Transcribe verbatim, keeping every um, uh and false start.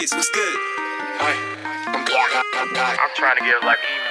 Kids, what's good? Hey, I'm, I'm trying to give like even